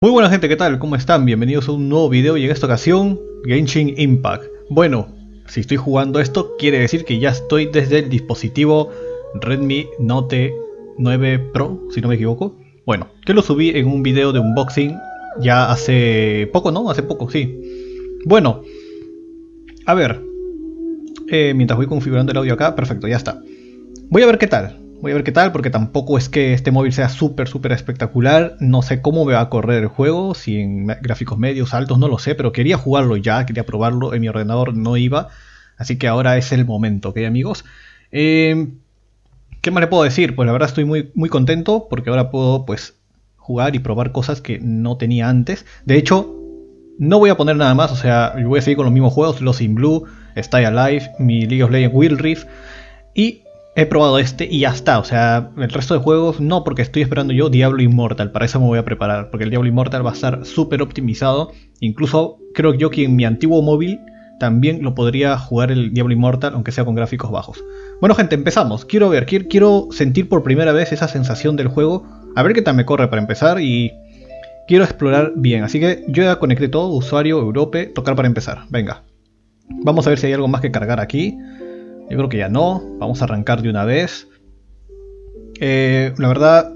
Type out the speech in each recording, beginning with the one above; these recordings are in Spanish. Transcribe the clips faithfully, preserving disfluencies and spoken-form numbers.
Muy buena gente, ¿qué tal? ¿Cómo están? Bienvenidos a un nuevo video y en esta ocasión, Genshin Impact. Bueno, si estoy jugando esto, quiere decir que ya estoy desde el dispositivo Redmi Note nueve Pro, si no me equivoco. Bueno, que lo subí en un video de unboxing ya hace poco, ¿no? Hace poco, sí. Bueno, a ver, eh, mientras voy configurando el audio acá, perfecto, ya está. Voy a ver qué tal. Voy a ver qué tal, porque tampoco es que este móvil sea súper, súper espectacular. No sé cómo me va a correr el juego, si en gráficos medios, altos, no lo sé. Pero quería jugarlo ya, quería probarlo. En mi ordenador no iba. Así que ahora es el momento, ¿ok, amigos? Eh, ¿Qué más le puedo decir? Pues la verdad estoy muy, muy contento, porque ahora puedo pues jugar y probar cosas que no tenía antes. De hecho, no voy a poner nada más. O sea, voy a seguir con los mismos juegos. Lost in Blue, Stay Alive, mi League of Legends Wild Rift. Y he probado este y ya está. O sea, el resto de juegos no, porque estoy esperando yo Diablo Immortal. Para eso me voy a preparar, porque el Diablo Immortal va a estar súper optimizado. Incluso creo yo que en mi antiguo móvil también lo podría jugar el Diablo Immortal, aunque sea con gráficos bajos. Bueno gente, empezamos. Quiero ver, quiero, quiero sentir por primera vez esa sensación del juego. A ver qué tal me corre para empezar y quiero explorar bien. Así que yo ya conecté todo, usuario, Europe, tocar para empezar. Venga, vamos a ver si hay algo más que cargar aquí. Yo creo que ya no, vamos a arrancar de una vez. Eh, la verdad,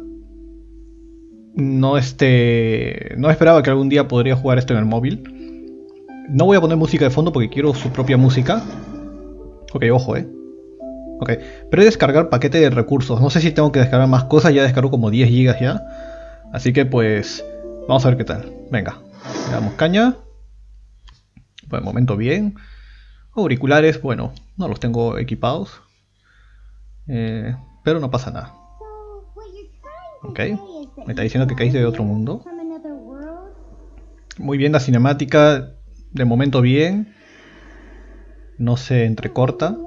no, este, no esperaba que algún día podría jugar esto en el móvil. No voy a poner música de fondo porque quiero su propia música. Ok, ojo, eh. Ok, pero he descargar paquete de recursos. No sé si tengo que descargar más cosas, ya descargo como diez gigas ya. Así que pues, vamos a ver qué tal. Venga, le damos caña. Por el momento bien. Auriculares, bueno, no los tengo equipados, eh, pero no pasa nada. Ok, me está diciendo que caíste de otro mundo. Muy bien, la cinemática, de momento bien. No se entrecorta.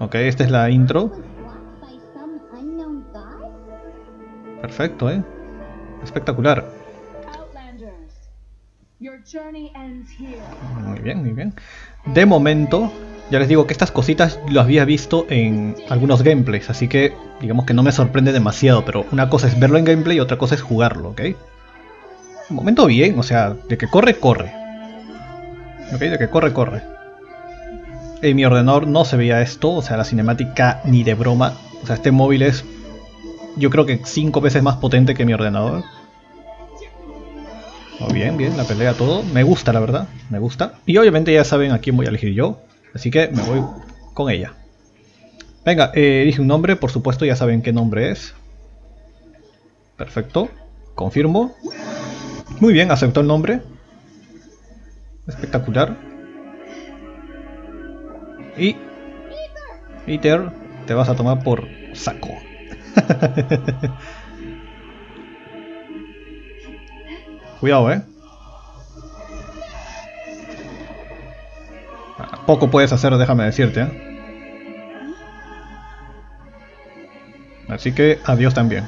Ok, esta es la intro. Perfecto, eh. Espectacular. Muy bien, muy bien. De momento, ya les digo que estas cositas las había visto en algunos gameplays, así que digamos que no me sorprende demasiado, pero una cosa es verlo en gameplay y otra cosa es jugarlo, ¿ok? De momento bien, o sea, de que corre, corre. Ok, de que corre, corre. En mi ordenador no se veía esto, o sea, la cinemática ni de broma. O sea, este móvil es, yo creo que cinco veces más potente que mi ordenador. Oh, bien, bien, la pelea, todo. Me gusta, la verdad, me gusta. Y obviamente ya saben a quién voy a elegir yo, así que me voy con ella. Venga, eh, elige un nombre, por supuesto, ya saben qué nombre es. Perfecto, confirmo. Muy bien, aceptó el nombre. Espectacular. Y... Peter, te vas a tomar por saco. Cuidado, eh. Poco puedes hacer, déjame decirte, eh. Así que adiós también.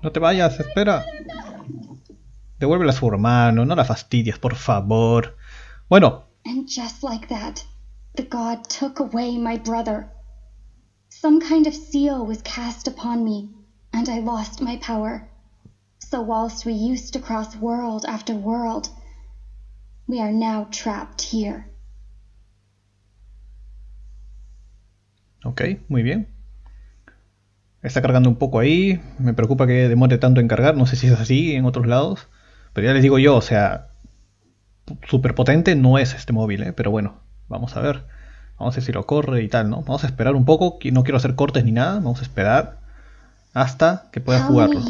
No te vayas, espera. Devuélvela a su hermano, no la fastidies, por favor. Bueno. And just like that, the god took away my brother. Some kind of seal was cast upon me, and I lost my power. So whilst we used to cross world after world, we are now trapped here. Ok, muy bien. Está cargando un poco ahí. Me preocupa que demore tanto en cargar. No sé si es así en otros lados. Pero ya les digo yo, o sea, súper potente no es este móvil, ¿eh? Pero bueno, vamos a ver. Vamos a ver si lo corre y tal, ¿no? Vamos a esperar un poco, no quiero hacer cortes ni nada, vamos a esperar hasta que pueda jugarlo. Ok.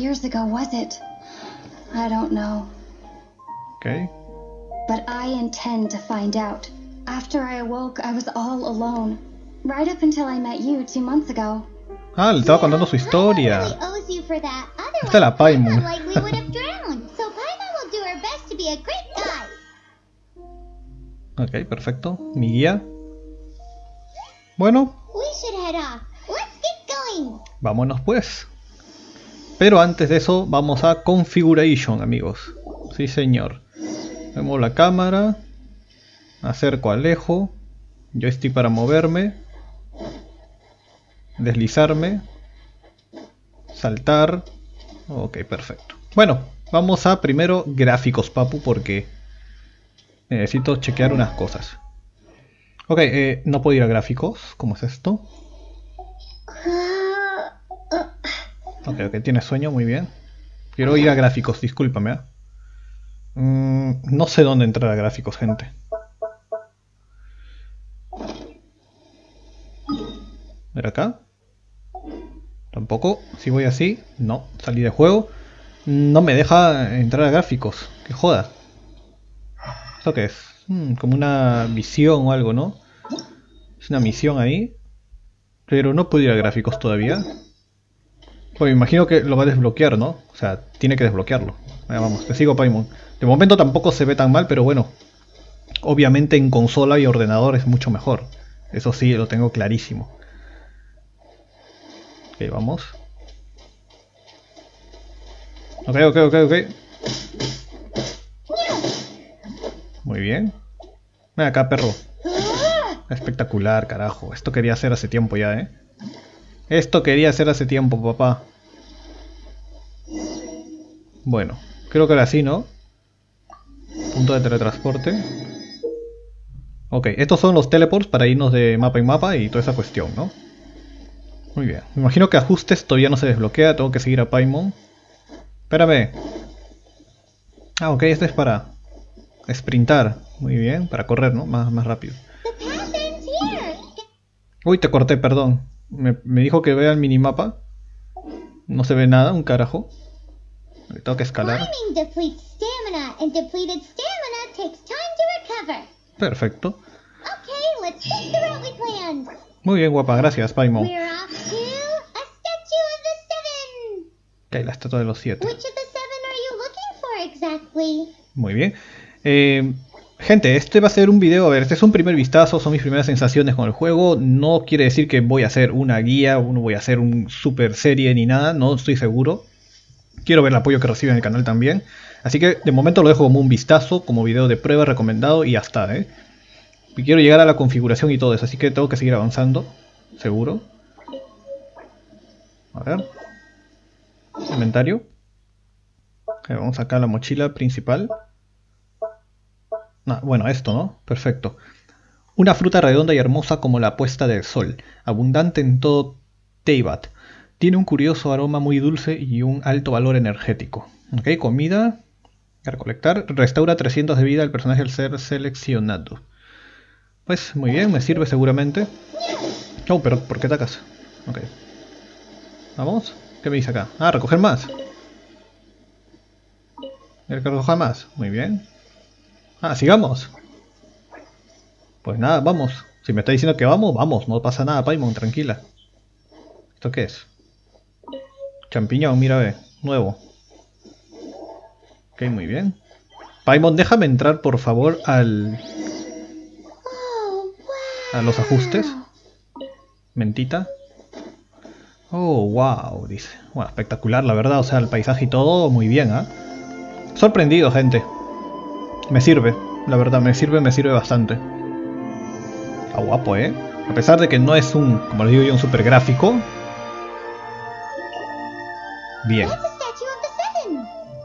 But I intend to find out. After I awoke, I was all alone. Right up until I met you two months ago. Ah, le estaba contando su historia. Esta es la Paimon. Ok, perfecto. Mi guía. Bueno, vámonos pues. Pero antes de eso vamos a configuration, amigos. Sí señor. Vemos la cámara. Acerco, alejo. Joystick para moverme. Deslizarme. Saltar. Ok, perfecto. Bueno, vamos a primero gráficos, papu, porque necesito chequear unas cosas. Ok, eh, no puedo ir a gráficos. ¿Cómo es esto? Ok, ok, tiene sueño, muy bien. Quiero ir a gráficos, discúlpame. ¿eh? Mm, no sé dónde entrar a gráficos, gente. ¿Ver acá? Tampoco. Si voy así, no. Salí de juego. No me deja entrar a gráficos. Que joda. ¿Esto qué es? Hmm, como una misión o algo, ¿no? Es una misión ahí. Pero no puedo ir a gráficos todavía. Pues me imagino que lo va a desbloquear, ¿no? O sea, tiene que desbloquearlo. Ahí vamos, te sigo, Paimon. De momento tampoco se ve tan mal, pero bueno. Obviamente en consola y ordenador es mucho mejor. Eso sí, lo tengo clarísimo. Ok, vamos. Ok, ok, ok, ok. Muy bien. Ven acá, perro. Espectacular, carajo. Esto quería hacer hace tiempo ya, ¿eh? Esto quería hacer hace tiempo, papá. Bueno, creo que ahora sí, ¿no? Punto de teletransporte. Ok, estos son los teleports para irnos de mapa en mapa y toda esa cuestión, ¿no? Muy bien, me imagino que ajustes todavía no se desbloquea, tengo que seguir a Paimon. Espérame. Ah, ok, este es para sprintar. Muy bien, para correr, ¿no? Más, más rápido. Uy, te corté, perdón. Me, me dijo que vea el minimapa. No se ve nada, un carajo. Le tengo que escalar. Perfecto. Muy bien, guapa, gracias, Paimon. Ok, la estatua de los siete. Muy bien. Eh, gente, este va a ser un video, a ver, este es un primer vistazo, son mis primeras sensaciones con el juego. No quiere decir que voy a hacer una guía, no voy a hacer un super serie ni nada, no estoy seguro. Quiero ver el apoyo que recibe en el canal también. Así que de momento lo dejo como un vistazo, como video de prueba recomendado y ya está, ¿eh? Y quiero llegar a la configuración y todo eso, así que tengo que seguir avanzando, seguro. A ver. Inventario. Okay, vamos acá a la mochila principal. Ah, bueno, esto, ¿no? Perfecto. Una fruta redonda y hermosa como la puesta del sol, abundante en todo Teyvat. Tiene un curioso aroma muy dulce y un alto valor energético. Ok, comida. Recolectar. Restaura trescientos de vida al personaje al ser seleccionado. Pues muy bien, me sirve seguramente. Oh, pero ¿por qué atacas? Ok. Vamos. ¿Qué me dice acá? Ah, recoger más. Recoger más. Muy bien. Ah, sigamos. Pues nada, vamos. Si me está diciendo que vamos, vamos. No pasa nada, Paimon, tranquila. ¿Esto qué es? Champiñón, mira, ve. Nuevo. Ok, muy bien. Paimon, déjame entrar, por favor, al... a los ajustes. Mentita. Oh, wow, dice. Bueno, espectacular, la verdad. O sea, el paisaje y todo muy bien, ¿ah? ¿eh? Sorprendido, gente. Me sirve, la verdad, me sirve, me sirve bastante. Está guapo, ¿eh? A pesar de que no es un, como les digo yo, un super gráfico. Bien.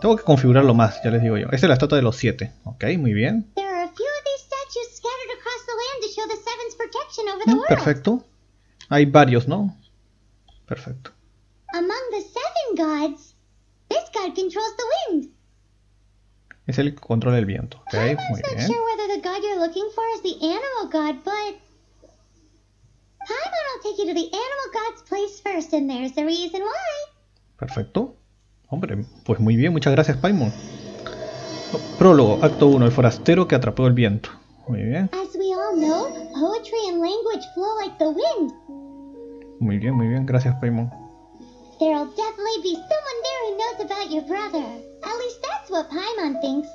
Tengo que configurarlo más, ya les digo yo. Esta es la estatua de los siete. Ok, muy bien. Mm, perfecto. Hay varios, ¿no? Perfecto. Es el que controla el viento. Ok, muy bien. Perfecto. Hombre, pues muy bien, muchas gracias, Paimon. Prólogo, acto uno, el forastero que atrapó el viento. Muy bien. Muy bien, muy bien, gracias, Paimon. There'll definitely be someone there who knows about your brother. At least that's what Paimon thinks.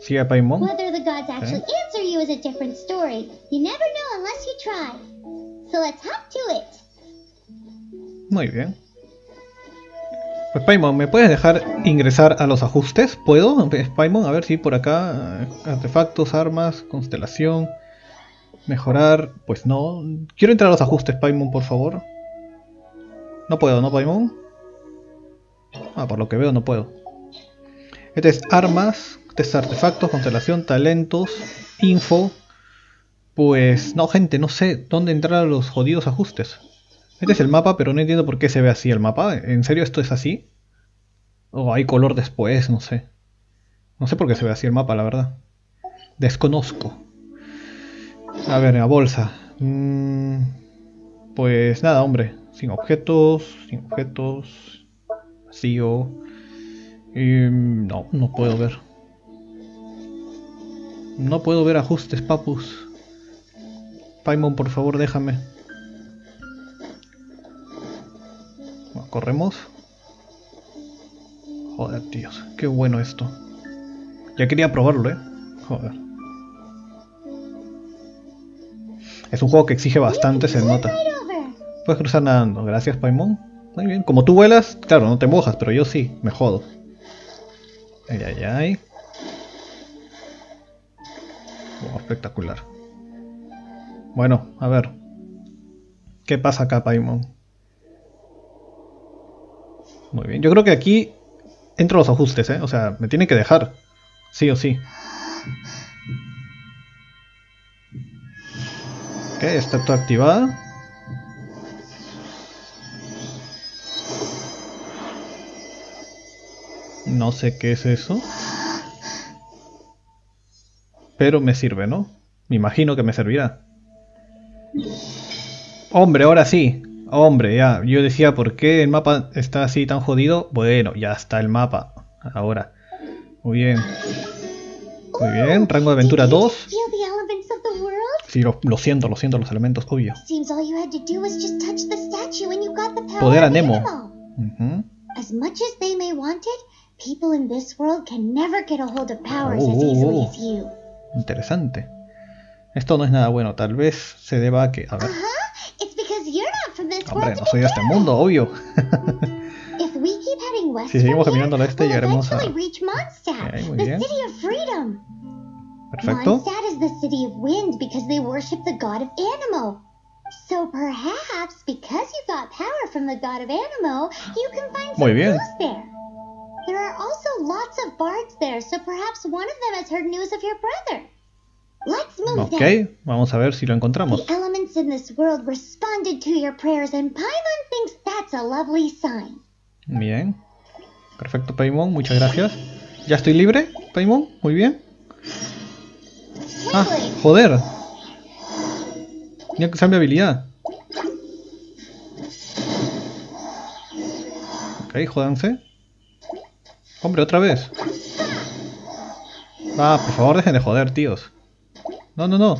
Sí, a Paimon. Whether the gods actually answer you is a different story. You never know unless you try. So let's hop to it. Muy bien. Pues Paimon, ¿me puedes dejar ingresar a los ajustes? ¿Puedo? Pues Paimon, a ver si por acá, artefactos, armas, constelación, mejorar, pues no. Quiero entrar a los ajustes, Paimon, por favor. No puedo, ¿no, Paimon? Ah, por lo que veo no puedo. Este es armas, este es artefactos, constelación, talentos, info. Pues no, gente, no sé dónde entrar a los jodidos ajustes. Este es el mapa, pero no entiendo por qué se ve así el mapa. ¿En serio esto es así? O hay color después, no sé. No sé por qué se ve así el mapa, la verdad. Desconozco. A ver, la bolsa. Mm, pues nada, hombre. Sin objetos, sin objetos. Vacío. Y, no, no puedo ver. No puedo ver ajustes, papus. Paimon, por favor, déjame. Bueno, corremos. Joder, tíos. Qué bueno esto. Ya quería probarlo, ¿eh? Joder. Es un juego que exige bastante, se nota. Puedes cruzar nadando. Gracias, Paimon. Muy bien. Como tú vuelas, claro, no te mojas, pero yo sí. Me jodo. Ay, ay, ay. Wow, espectacular. Bueno, a ver. ¿Qué pasa acá, Paimon? Muy bien, yo creo que aquí entro a los ajustes, ¿eh? O sea, me tienen que dejar. Sí o sí. Ok, está todo activado. No sé qué es eso. Pero me sirve, ¿no? Me imagino que me servirá. Hombre, ahora sí. Hombre, ya. Yo decía, ¿por qué el mapa está así tan jodido? Bueno, ya está el mapa. Ahora. Muy bien. Muy bien. Rango de aventura dos. Sí, lo, lo siento, lo siento, los elementos, obvio. Poder a Nemo. Uh-huh. Oh, oh, oh. Interesante. Esto no es nada bueno, tal vez se deba a que... A ver. Hombre, no soy de este mundo, obvio. Si seguimos caminando al este, llegaremos a... Okay, muy bien. Perfecto. Muy bien. Ok, vamos a ver si lo encontramos. Bien. Perfecto, Paimon, muchas gracias. ¿Ya estoy libre, Paimon? Muy bien. Ah, joder. Tenía que usar mi habilidad. Ok, jódanse. Hombre, otra vez. Ah, por favor, dejen de joder, tíos. No, no, no.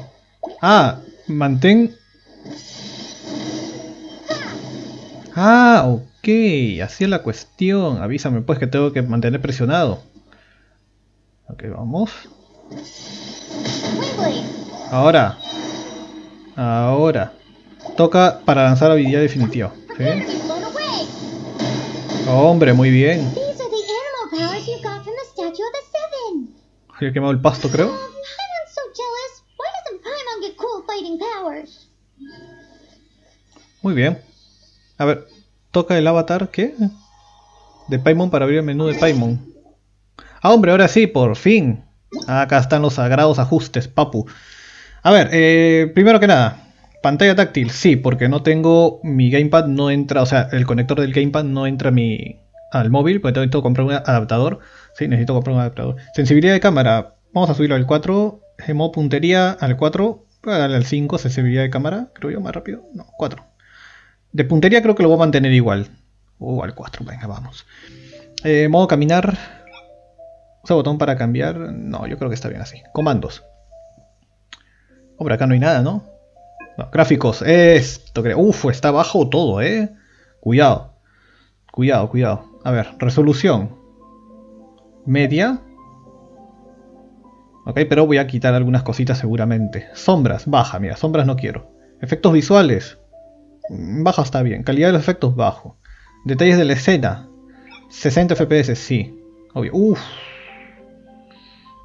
Ah, mantén... Ah, ok. Así es la cuestión. Avísame pues que tengo que mantener presionado. Ok, vamos. Ahora. Ahora. Toca para lanzar habilidad definitiva. ¿Sí? Hombre, muy bien. Yo he quemado el pasto, creo. Muy bien. A ver, toca el avatar, ¿qué? De Paimon para abrir el menú de Paimon. Ah, hombre, ahora sí, por fin. Acá están los sagrados ajustes, papu. A ver, eh, primero que nada, pantalla táctil, sí, porque no tengo mi gamepad, no entra, o sea, el conector del gamepad no entra a mi, al móvil, porque tengo que comprar un adaptador. Sí, necesito comprar un adaptador. Sensibilidad de cámara, vamos a subirlo al cuatro. Modo puntería al cuatro. Al cinco, sensibilidad de cámara, creo yo, más rápido. No, cuatro. De puntería creo que lo voy a mantener igual. O uh, al cuatro, venga, vamos. Eh, modo caminar. Usa botón para cambiar. No, yo creo que está bien así. Comandos. Hombre, acá no hay nada, ¿no? No, gráficos. Esto creo. Uf, está bajo todo, ¿eh? Cuidado. Cuidado, cuidado. A ver, resolución. Media. Ok, pero voy a quitar algunas cositas seguramente. Sombras, baja, mira, sombras no quiero. Efectos visuales, baja está bien. Calidad de los efectos, bajo. Detalles de la escena, sesenta F P S, sí. Obvio. Uff.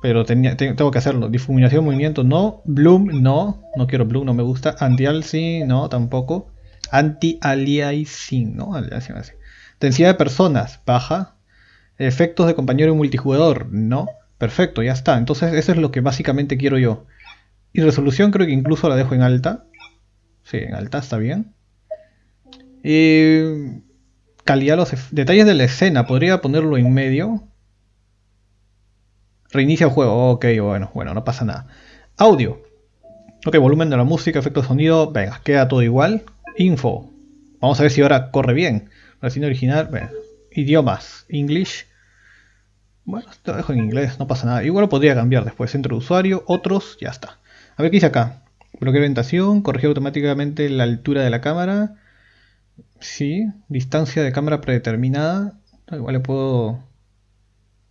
Pero tenía, te, tengo que hacerlo. Difuminación, movimiento, no. Bloom, no. No quiero Bloom, no me gusta. Anti-aliasing, no, tampoco. Anti-aliasing, no. Aliasing, así. Densidad de personas, baja. Efectos de compañero y multijugador, no. Perfecto, ya está. Entonces eso es lo que básicamente quiero yo. Y resolución creo que incluso la dejo en alta. Sí, en alta está bien. Eh, calidad, los detalles de la escena, podría ponerlo en medio. Reinicia el juego, ok, bueno, bueno, no pasa nada. Audio, ok, volumen de la música, efecto de sonido, venga, queda todo igual. Info, vamos a ver si ahora corre bien. Versión original, venga. Idiomas, English. Bueno, esto lo dejo en inglés, no pasa nada. Igual lo podría cambiar después, centro de usuario, otros, ya está. A ver qué dice acá. Bloquear orientación, corregir automáticamente la altura de la cámara. Sí, distancia de cámara predeterminada. Igual le puedo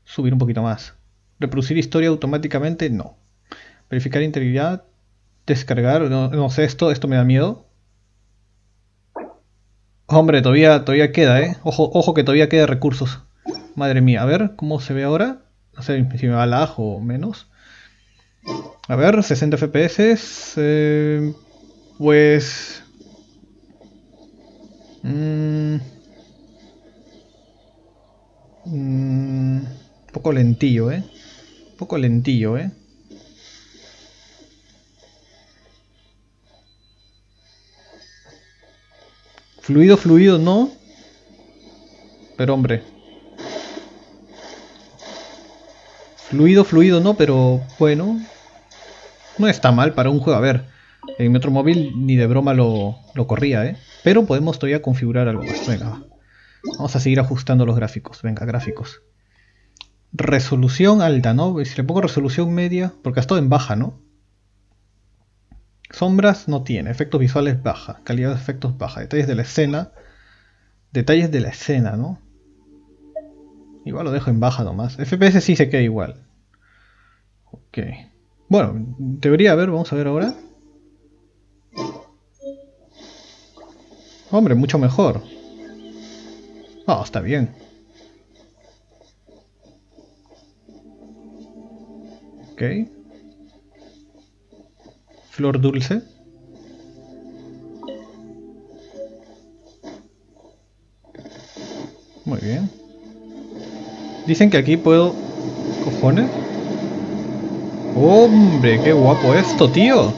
subir un poquito más. Reproducir historia automáticamente, no. Verificar integridad, descargar, no, no sé, esto, esto me da miedo. Hombre, todavía, todavía queda, eh. Ojo, ojo que todavía queda recursos. Madre mía, a ver cómo se ve ahora. No sé si me va lag o menos. A ver, sesenta F P S. Eh, pues... Mmm... Mmm... Un poco lentillo, eh. Un poco lentillo, eh. Fluido, fluido, no. Pero hombre. Fluido, fluido, no, pero bueno. No está mal para un juego. A ver, en mi otro móvil ni de broma lo, lo corría, eh. Pero podemos todavía configurar algo más. Venga, vamos a seguir ajustando los gráficos. Venga, gráficos. Resolución alta, ¿no? Si le pongo resolución media, porque ha estado en baja, ¿no? Sombras no tiene, efectos visuales baja, calidad de efectos baja, detalles de la escena, detalles de la escena, ¿no? Igual lo dejo en baja nomás, F P S sí se queda igual. Ok, bueno, debería haber, vamos a ver ahora. Hombre, mucho mejor. Ah, está bien. Ok. Flor dulce. Muy bien. Dicen que aquí puedo... ¿Cojones? ¡Hombre! ¡Qué guapo esto, tío!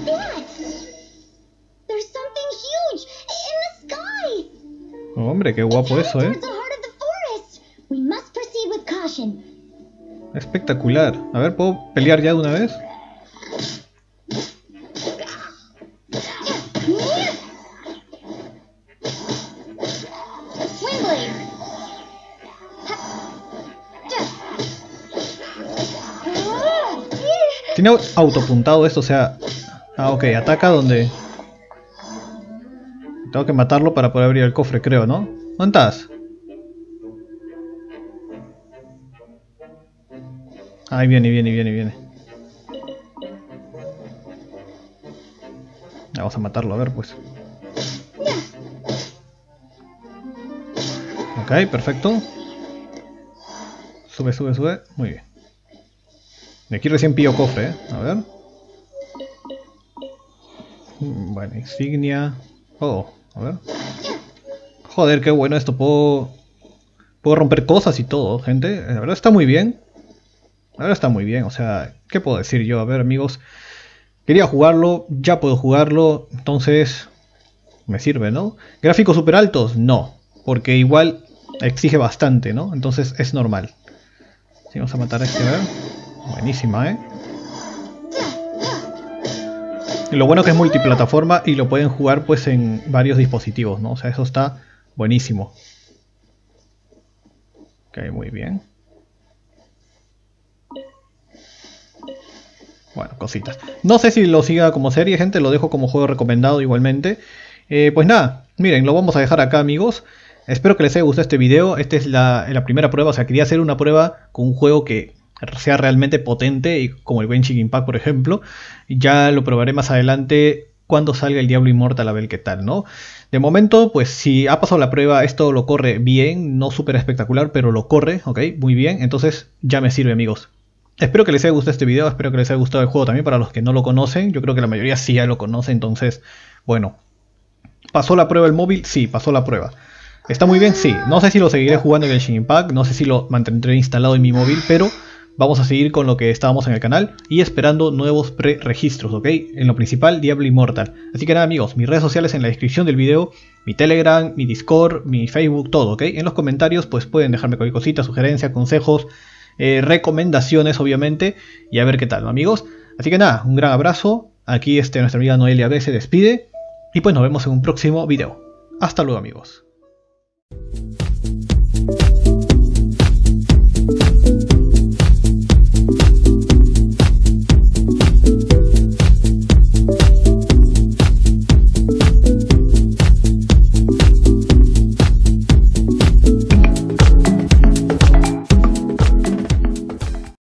¡Hombre! ¡Qué guapo eso, eh! Espectacular. A ver, ¿puedo pelear ya de una vez? Tiene autopuntado esto, o sea... Ah, ok, ataca donde... Tengo que matarlo para poder abrir el cofre, creo, ¿no? ¿Dónde estás? Ahí viene, viene, viene, viene. Vamos a matarlo, a ver, pues. Ok, perfecto. Sube, sube, sube. Muy bien. De aquí recién pillo cofre, ¿eh? A ver. Bueno, insignia. Oh, a ver. Joder, qué bueno esto. Puedo, puedo romper cosas y todo, gente. La verdad está muy bien. Ahora está muy bien, o sea, ¿qué puedo decir yo? A ver, amigos, quería jugarlo, ya puedo jugarlo, entonces me sirve, ¿no? ¿Gráficos super altos? No, porque igual exige bastante, ¿no? Entonces es normal. Si vamos a matar a este, a ver. Buenísima, ¿eh? Y lo bueno que es multiplataforma y lo pueden jugar pues en varios dispositivos, ¿no? O sea, eso está buenísimo. Ok, muy bien. Bueno, cositas. No sé si lo siga como serie, gente. Lo dejo como juego recomendado igualmente. Eh, pues nada, miren, lo vamos a dejar acá, amigos. Espero que les haya gustado este video. Esta es la, la primera prueba. O sea, quería hacer una prueba con un juego que sea realmente potente, y como el Genshin Impact, por ejemplo. Ya lo probaré más adelante cuando salga el Diablo Immortal a ver qué tal, ¿no? De momento, pues si ha pasado la prueba, esto lo corre bien, no súper espectacular, pero lo corre, ok, muy bien, entonces ya me sirve, amigos. Espero que les haya gustado este video, espero que les haya gustado el juego también para los que no lo conocen. Yo creo que la mayoría sí ya lo conoce, entonces, bueno. ¿Pasó la prueba el móvil? Sí, pasó la prueba. ¿Está muy bien? Sí. No sé si lo seguiré jugando en el Genshin Impact, no sé si lo mantendré instalado en mi móvil, pero vamos a seguir con lo que estábamos en el canal y esperando nuevos pre-registros, ¿ok? En lo principal, Diablo Immortal. Así que nada, amigos, mis redes sociales en la descripción del video, mi Telegram, mi Discord, mi Facebook, todo, ¿ok? En los comentarios, pues pueden dejarme cualquier cosita, sugerencia, consejos, Eh, recomendaciones obviamente, y a ver qué tal, ¿no, amigos? Así que nada, un gran abrazo, aquí este, nuestra amiga Noelia B se despide, y pues nos vemos en un próximo video. Hasta luego, amigos.